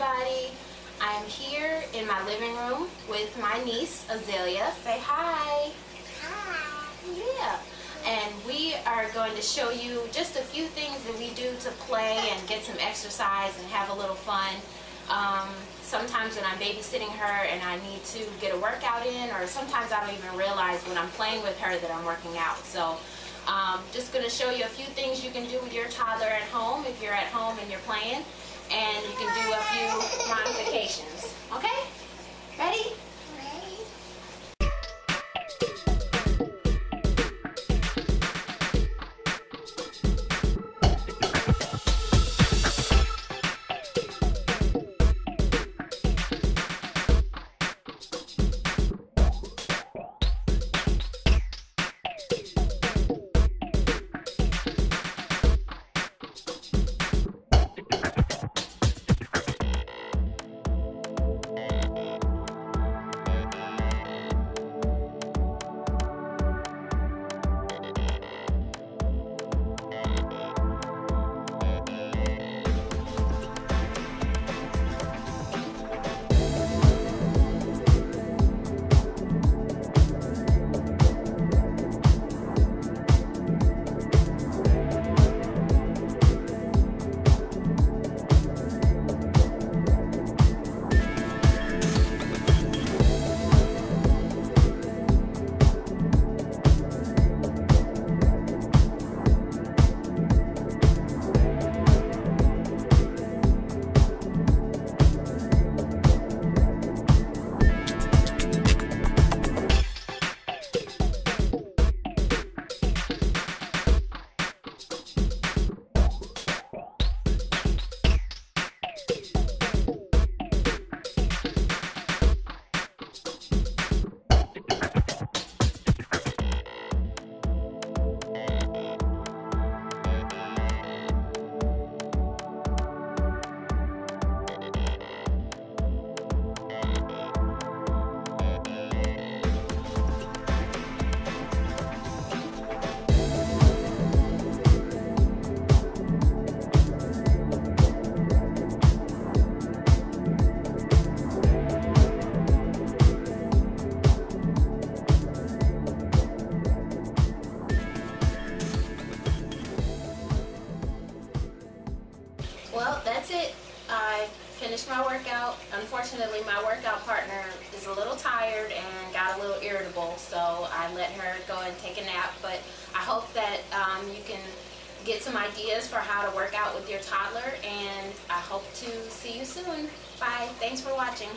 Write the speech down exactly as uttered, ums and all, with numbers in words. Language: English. everybody. I'm here in my living room with my niece, Azalea. Say hi. Hi. Yeah. And we are going to show you just a few things that we do to play and get some exercise and have a little fun. Um, sometimes when I'm babysitting her and I need to get a workout in, or sometimes I don't even realize when I'm playing with her that I'm working out. So um, just going to show you a few things you can do with your toddler at home if you're at home and you're playing, and you can do a few modifications. Okay? Ready? Well, that's it. I finished my workout. Unfortunately, my workout partner is a little tired and got a little irritable, so I let her go and take a nap. But I hope that um, you can get some ideas for how to work out with your toddler, and I hope to see you soon. Bye. Thanks for watching.